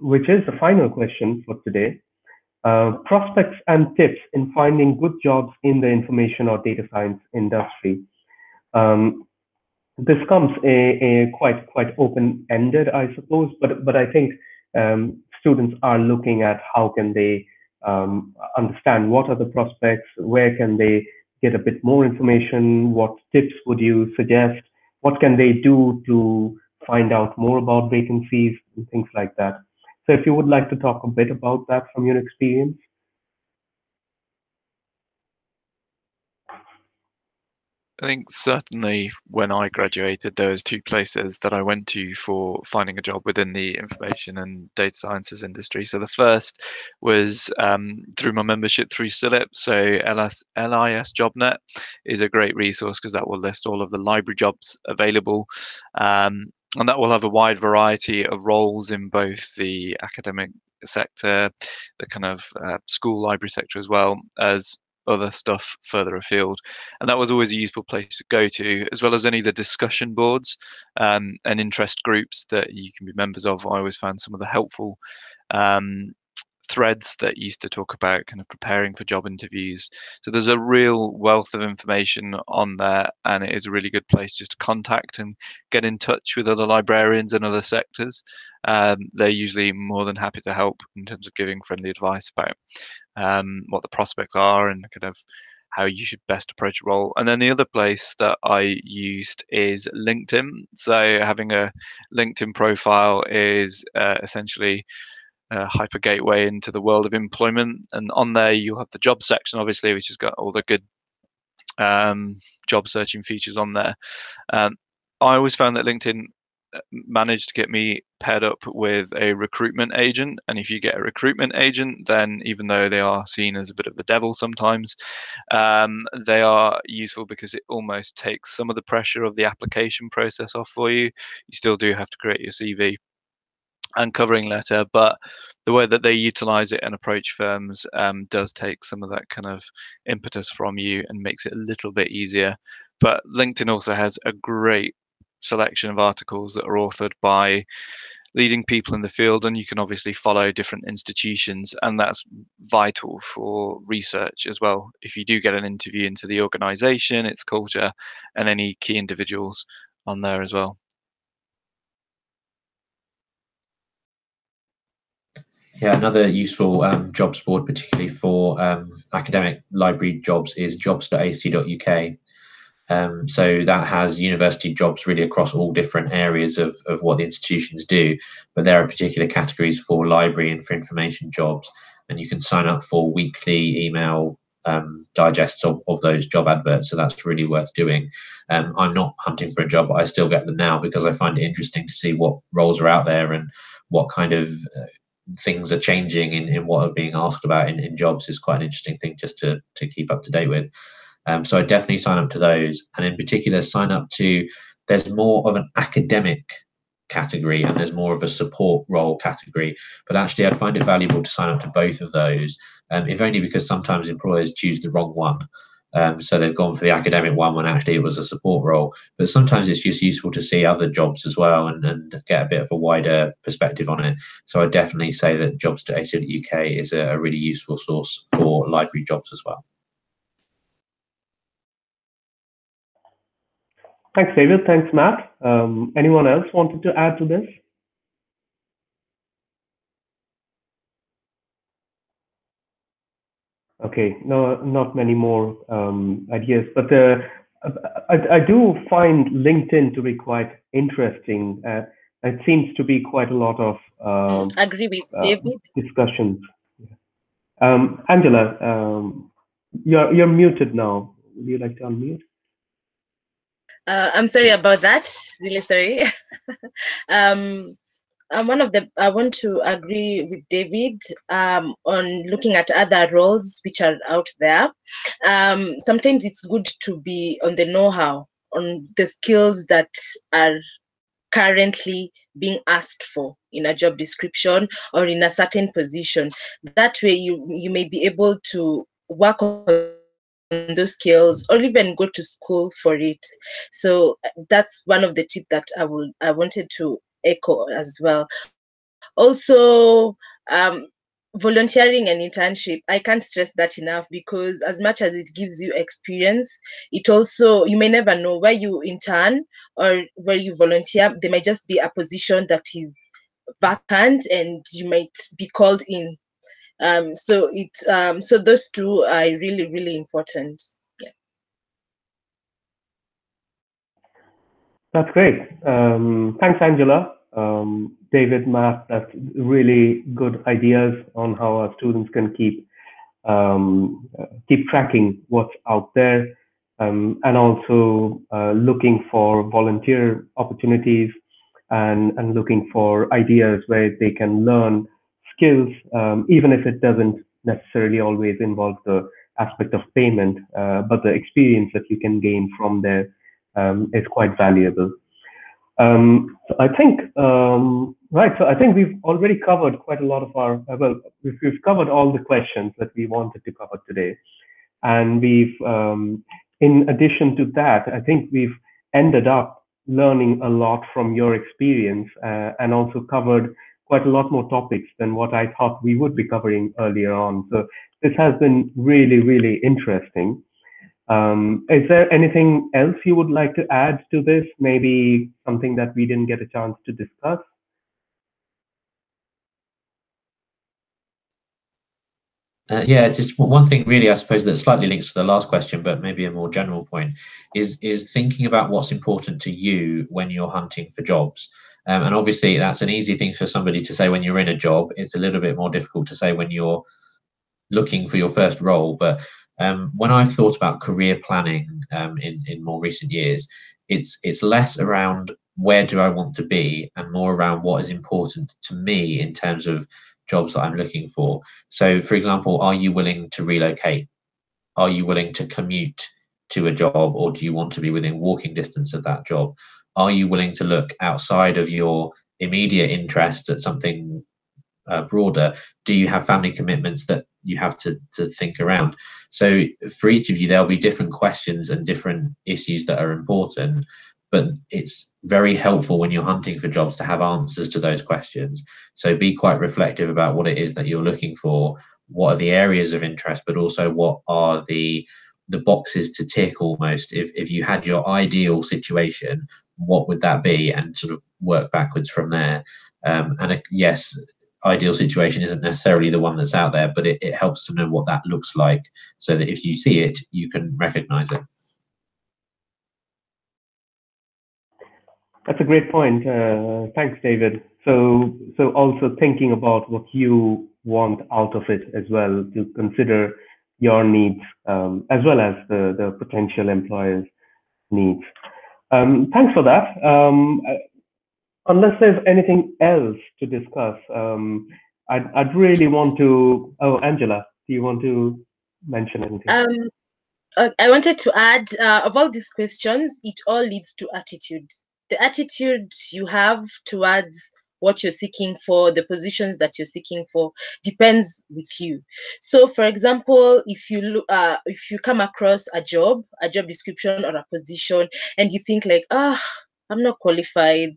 which is the final question for today. Prospects and tips in finding good jobs in the information or data science industry. This comes a quite open-ended, I suppose, but I think students are looking at how can they understand what are the prospects, where can they get a bit more information, what tips would you suggest, what can they do to find out more about vacancies and things like that. So if you would like to talk a bit about that from your experience. I think certainly when I graduated, there was two places that I went to for finding a job within the information and data sciences industry. So the first was through my membership through CILIP. So LIS JobNet is a great resource because that will list all of the library jobs available. And that will have a wide variety of roles in both the academic sector, the kind of school library sector, as well as other stuff further afield. And that was always a useful place to go to, as well as any of the discussion boards and interest groups that you can be members of. I always found some of the helpful threads that used to talk about kind of preparing for job interviews. So there's a real wealth of information on there, and it is a really good place just to contact and get in touch with other librarians and other sectors. They're usually more than happy to help in terms of giving friendly advice about what the prospects are and kind of how you should best approach a role. And then the other place that I used is LinkedIn. So having a LinkedIn profile is essentially a hyper gateway into the world of employment, and on there you'll have the job section, obviously, which has got all the good job searching features on there. I always found that LinkedIn managed to get me paired up with a recruitment agent, and if you get a recruitment agent, then even though they are seen as a bit of the devil sometimes, they are useful because it almost takes some of the pressure of the application process off for you. You still do have to create your CV and covering letter, but the way that they utilize it and approach firms does take some of that kind of impetus from you and makes it a little bit easier. But LinkedIn also has a great selection of articles that are authored by leading people in the field, and you can obviously follow different institutions, and that's vital for research as well. If you do get an interview into the organization, its culture, and any key individuals on there as well. Yeah, another useful jobs board, particularly for academic library jobs, is jobs.ac.uk. So that has university jobs really across all different areas of what the institutions do. But there are particular categories for library and for information jobs. And you can sign up for weekly email digests of those job adverts. So that's really worth doing. I'm not hunting for a job, but I still get them now because I find it interesting to see what roles are out there and what kind of things are changing in what are being asked about in jobs is quite an interesting thing just to keep up to date with. So I definitely sign up to those, and in particular sign up to, there's more of an academic category and there's more of a support role category, but actually I'd find it valuable to sign up to both of those, if only because sometimes employers choose the wrong one. So they've gone for the academic one when actually it was a support role, but sometimes it's just useful to see other jobs as well and get a bit of a wider perspective on it. So I definitely say that jobs.ac.uk is a really useful source for library jobs as well. Thanks, David. Thanks, Matt. Anyone else wanted to add to this? Okay, no, not many more ideas, but I do find LinkedIn to be quite interesting. It seems to be quite a lot of agree with David discussions. Angela, you're muted now. Would you like to unmute? I'm sorry about that. Really sorry. I want to agree with David on looking at other roles which are out there. Sometimes it's good to be on the know-how, on the skills that are currently being asked for in a job description or in a certain position. That way you may be able to work on those skills or even go to school for it. So that's one of the tips that I wanted to echo as well. Also, volunteering and internship, I can't stress that enough, because as much as it gives you experience, it also, you may never know where you intern or where you volunteer, there may just be a position that is vacant and you might be called in. So those two are really, really important. Yeah. That's great. Thanks, Angela, David, Matt. That's really good ideas on how our students can keep tracking what's out there, and also looking for volunteer opportunities and looking for ideas where they can learn skills, even if it doesn't necessarily always involve the aspect of payment, but the experience that you can gain from there is quite valuable. So I think we've already covered quite a lot of our, well, we've covered all the questions that we wanted to cover today. And we've, in addition to that, I think we've ended up learning a lot from your experience and also covered quite a lot more topics than what I thought we would be covering earlier on. So this has been really, really interesting. Is there anything else you would like to add to this? Maybe something that we didn't get a chance to discuss? Yeah, just one thing really, I suppose, that slightly links to the last question, but maybe a more general point, is thinking about what's important to you when you're hunting for jobs. And obviously, that's an easy thing for somebody to say when you're in a job. It's a little bit more difficult to say when you're looking for your first role. But when I've thought about career planning in more recent years, it's less around where do I want to be and more around what is important to me in terms of jobs that I'm looking for. So, for example, are you willing to relocate? Are you willing to commute to a job, or do you want to be within walking distance of that job? Are you willing to look outside of your immediate interests at something broader? Do you have family commitments that you have to think around? So for each of you, there'll be different questions and different issues that are important, but it's very helpful when you're hunting for jobs to have answers to those questions. So be quite reflective about what it is that you're looking for, what are the areas of interest, but also what are the boxes to tick almost. If you had your ideal situation, what would that be, and sort of work backwards from there. Yes, ideal situation isn't necessarily the one that's out there, but it helps to know what that looks like so that if you see it, you can recognize it. That's a great point. Thanks, David. So also thinking about what you want out of it as well, to consider your needs as well as the potential employer's needs. Thanks for that. Unless there's anything else to discuss, I'd really want to, Angela, do you want to mention anything? I wanted to add about these questions, it all leads to attitude. The attitude you have towards what you're seeking for, the positions that you're seeking for, depends with you. So, for example, if you come across a job description or a position, and you think like, ah, I'm not qualified,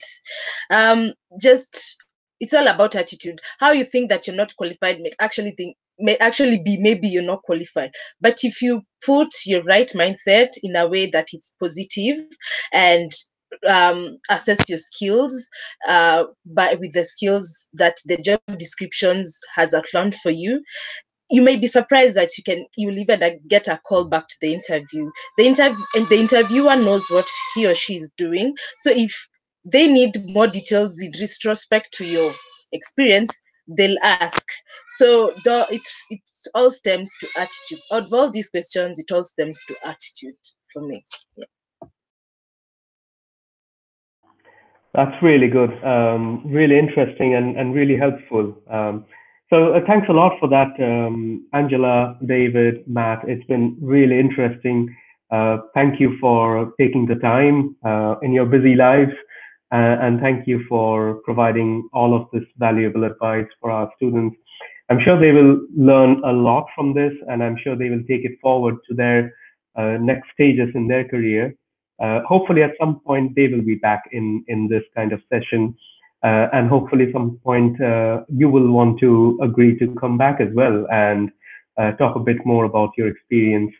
just it's all about attitude. How you think that you're not qualified may actually be maybe you're not qualified. But if you put your right mindset in a way that it's positive and assess your skills with the skills that the job descriptions has outlined for you, you may be surprised that you will even get a call back to the interview. The interviewer knows what he or she is doing. So if they need more details in retrospect to your experience, they'll ask. So it all stems to attitude. Out of all these questions, it all stems to attitude for me. Yeah. That's really good, really interesting and really helpful. So thanks a lot for that, Angela, David, Matt. It's been really interesting. Thank you for taking the time in your busy lives. And thank you for providing all of this valuable advice for our students. I'm sure they will learn a lot from this, and I'm sure they will take it forward to their next stages in their career. Hopefully at some point they will be back in this kind of session, and hopefully some point you will want to agree to come back as well and talk a bit more about your experience